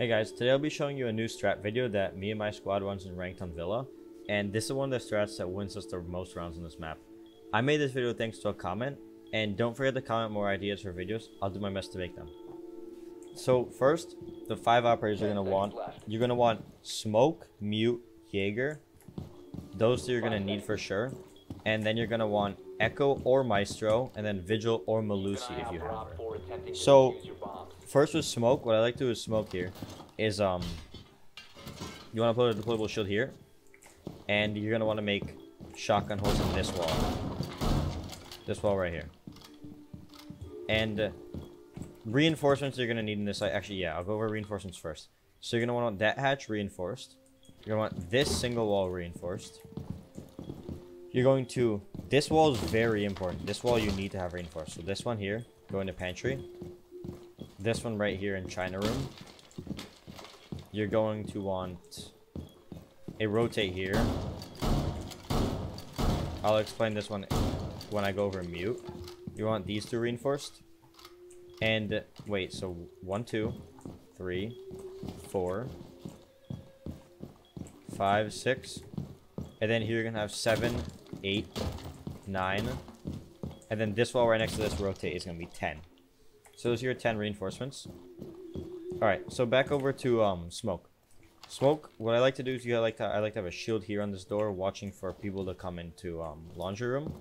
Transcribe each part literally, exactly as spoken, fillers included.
Hey guys, today I'll be showing you a new strat video that me and my squad runs in ranked on Villa, and this is one of the strats that wins us the most rounds on this map. I made this video thanks to a comment, and don't forget to comment more ideas for videos. I'll do my best to make them. So first, the five operators you're gonna want, you're gonna want Smoke, Mute, Jaeger. Those two you're gonna need for sure, and then you're gonna want Echo or Maestro, and then Vigil or Melusi if you have her. So first with Smoke, what I like to do with Smoke here is um you want to put a deployable shield here, and you're going to want to make shotgun holes in this wall. This wall right here. And uh, reinforcements you're going to need in this side. Actually, yeah, I'll go over reinforcements first. So you're going to want that hatch reinforced. You're going to want this single wall reinforced. You're going to... This wall is very important. This wall you need to have reinforced. So this one here, go into pantry. This one right here in China room, you're going to want a rotate here. I'll explain this one when I go over Mute. You want these two reinforced, and wait, so one, two, three, four, five, six, and then here you're gonna have seven, eight, nine, and then this wall right next to this rotate is gonna be ten. So those are your ten reinforcements. Alright, so back over to um, Smoke. Smoke, what I like to do is you I like to, I like to have a shield here on this door, watching for people to come into um, laundry room.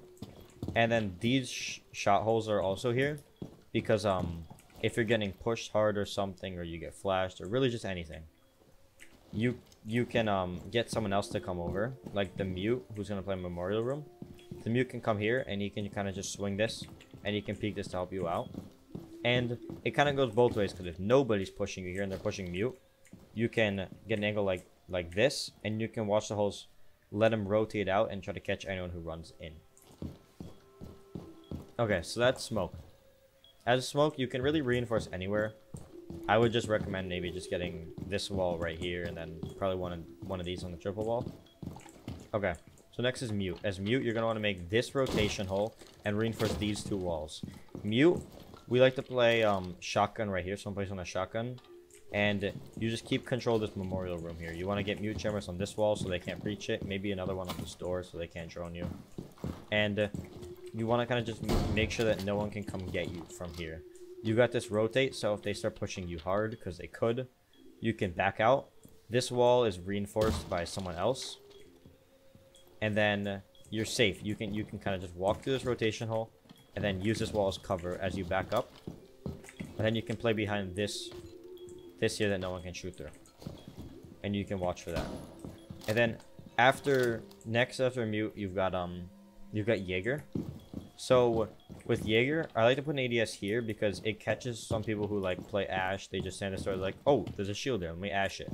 And then these sh shot holes are also here, because um, if you're getting pushed hard or something, or you get flashed, or really just anything, you you can um, get someone else to come over, like the Mute, who's going to play Memorial Room. The Mute can come here, and he can kind of just swing this, and he can peek this to help you out. And it kind of goes both ways, because if nobody's pushing you here and they're pushing Mute, you can get an angle like like this, and you can watch the holes, let them rotate out, and try to catch anyone who runs in. Okay, so that's Smoke. As Smoke, you can really reinforce anywhere. I would just recommend maybe just getting this wall right here, and then probably one of, one of these on the triple wall. Okay, so next is Mute. As Mute, you're going to want to make this rotation hole and reinforce these two walls. Mute... We like to play um, shotgun right here, someplace on a shotgun, and you just keep control of this memorial room here. You want to get Mute chambers on this wall so they can't breach it, maybe another one on this door so they can't drone you, and uh, you want to kind of just make sure that no one can come get you from here. You got this rotate, so if they start pushing you hard, because they could, you can back out. This wall is reinforced by someone else, and then you're safe. You can, you can kind of just walk through this rotation hole, and then use this wall as cover as you back up. And then you can play behind this this here that no one can shoot through. And you can watch for that. And then after next after Mute, you've got um you've got Jaeger. So with Jaeger, I like to put an A D S here because it catches some people who like play Ashe. They just stand and start like, oh, there's a shield there, let me Ashe it.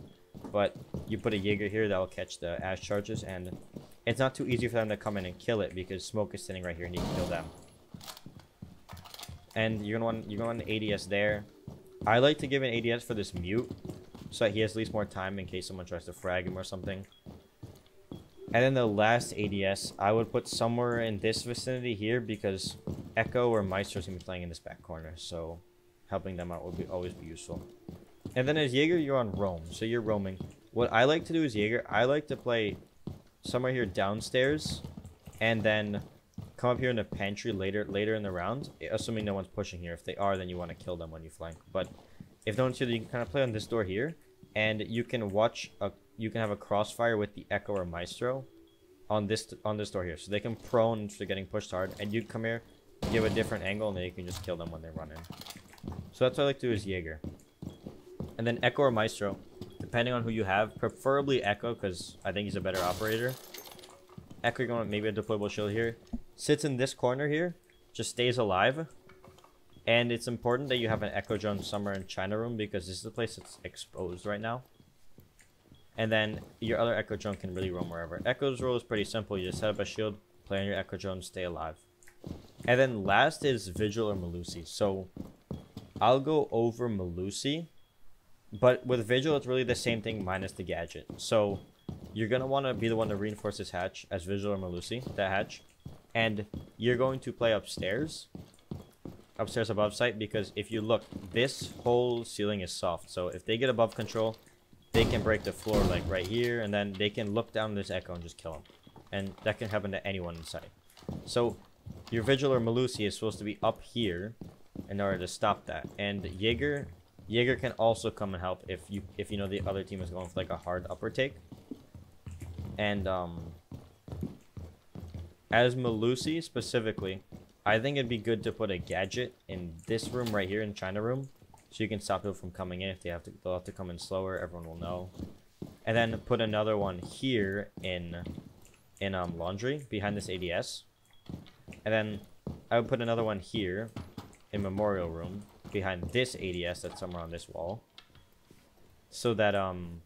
But you put a Jaeger here that will catch the Ashe charges, and it's not too easy for them to come in and kill it because Smoke is sitting right here and you can kill them. And you're going to want you're going to want an A D S there. I like to give an A D S for this Mute, so that he has at least more time in case someone tries to frag him or something. And then the last A D S, I would put somewhere in this vicinity here, because Echo or Maestro is going to be playing in this back corner, so helping them out would be, always be useful. And then as Jaeger, you're on roam, so you're roaming. What I like to do as Jaeger, I like to play somewhere here downstairs, and then... come up here in the pantry later later in the round, assuming no one's pushing here. If they are, then you want to kill them when you flank. But if no one's here, you can kind of play on this door here, and you can watch a you can have a crossfire with the Echo or Maestro on this on this door here, so they can prone to getting pushed hard, and you come here, give a different angle, and then you can just kill them when they run in. So that's what I like to do is Jaeger, and then Echo or Maestro, depending on who you have. Preferably Echo, because I think he's a better operator. Echo, going maybe a deployable shield here. Sits in this corner here, just stays alive, and it's important that you have an Echo drone somewhere in China room, because this is the place that's exposed right now. And then your other Echo drone can really roam wherever. Echo's role is pretty simple. You just set up a shield, play on your Echo drone, stay alive. And then last is Vigil or Melusi. So I'll go over Melusi, but with Vigil it's really the same thing minus the gadget. So you're going to want to be the one to reinforce this hatch as Vigil or Melusi, that hatch. And you're going to play upstairs, upstairs above site, because if you look, this whole ceiling is soft. So if they get above control, they can break the floor like right here, and then they can look down this Echo and just kill him. And that can happen to anyone inside. So your Vigil or Melusi is supposed to be up here in order to stop that. And Jaeger, Jaeger can also come and help if you if you know the other team is going for like a hard upper take. And um, as Melusi specifically, I think it'd be good to put a gadget in this room right here, in China room, so you can stop people from coming in. If they have to, they'll have to come in slower. Everyone will know. And then put another one here in in um, laundry behind this A D S. And then I would put another one here in memorial room behind this A D S that's somewhere on this wall, so that um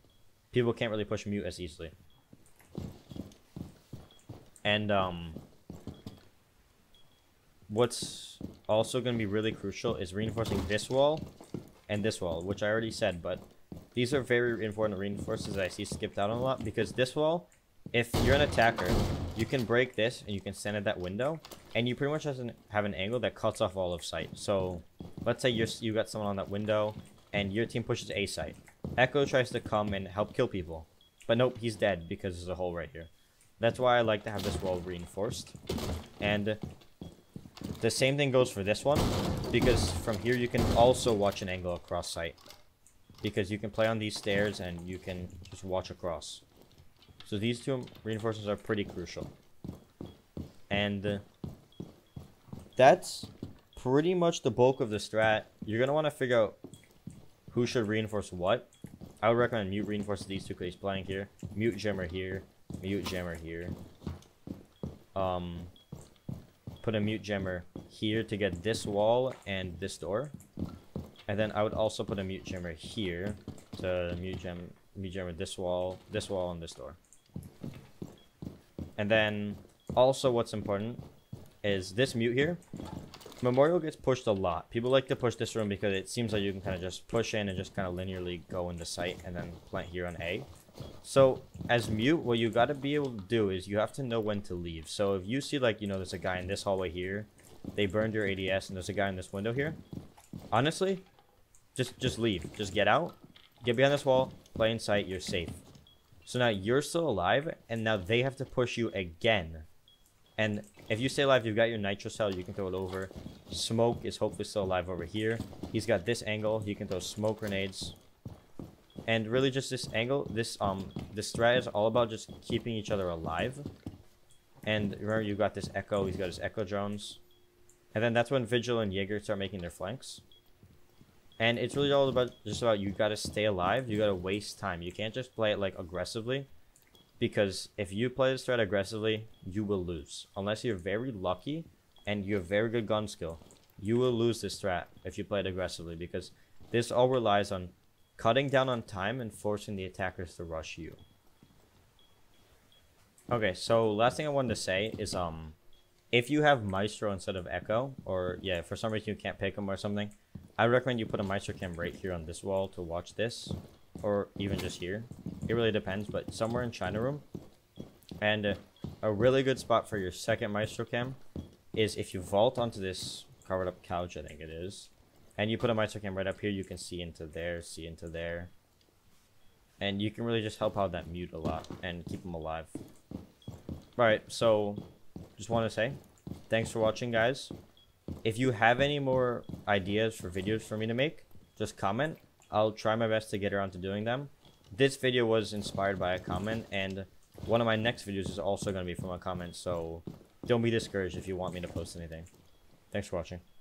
people can't really push Mute as easily. And um what's also going to be really crucial is reinforcing this wall and this wall, which I already said, but these are very important reinforces that I see skipped out on a lot, because this wall, if you're an attacker, you can break this and you can stand at that window, and you pretty much doesn't have an angle that cuts off all of sight. So let's say you're, you got someone on that window and your team pushes A site. Echo tries to come and help kill people, but nope, he's dead because there's a hole right here. That's why I like to have this wall reinforced. And the same thing goes for this one, because from here you can also watch an angle across sight, because you can play on these stairs and you can just watch across. So these two reinforcements are pretty crucial. And uh, that's pretty much the bulk of the strat. You're going to want to figure out who should reinforce what. I would recommend Mute reinforce these two, because he's playing here. Mute Jammer here. Mute Jammer here. Um, put a Mute Jammer here to get this wall and this door. And then I would also put a Mute Jammer here to Mute Jammer, Mute Jammer this wall, this wall, and this door. And then also what's important is this Mute here. Memorial gets pushed a lot. People like to push this room because it seems like you can kind of just push in and just kind of linearly go into sight and then plant here on A. So as Mute, what you got to be able to do is you have to know when to leave. So if you see, like, you know, there's a guy in this hallway here, they burned your A D S, and there's a guy in this window here, honestly, just just leave. Just get out, get behind this wall, play in sight, you're safe. So now you're still alive, and now they have to push you again. And if you stay alive, you've got your nitro cell, you can throw it over. Smoke is hopefully still alive over here. He's got this angle, he can throw smoke grenades. And really just this angle, this um this strat is all about just keeping each other alive. And remember, you've got this Echo, he's got his Echo drones. And then that's when Vigil and Jaeger start making their flanks. And it's really all about just about you gotta stay alive, you gotta waste time. You can't just play it like aggressively, because if you play this strat aggressively, you will lose. Unless you're very lucky and you have very good gun skill, you will lose this strat if you play it aggressively, because this all relies on cutting down on time and forcing the attackers to rush you. Okay, so last thing I wanted to say is um if you have Maestro instead of Echo, or yeah, for some reason you can't pick him or something, I recommend you put a Maestro cam right here on this wall to watch this, or even just here. It really depends, but somewhere in China room. And uh, a really good spot for your second Maestro cam is if you vault onto this covered up couch, I think it is, and you put a Maestro cam right up here, you can see into there, see into there. And you can really just help out that Mute a lot and keep them alive. Alright, so just want to say thanks for watching, guys. If you have any more ideas for videos for me to make, just comment. I'll try my best to get around to doing them. This video was inspired by a comment, and one of my next videos is also going to be from a comment, so don't be discouraged if you want me to post anything. Thanks for watching.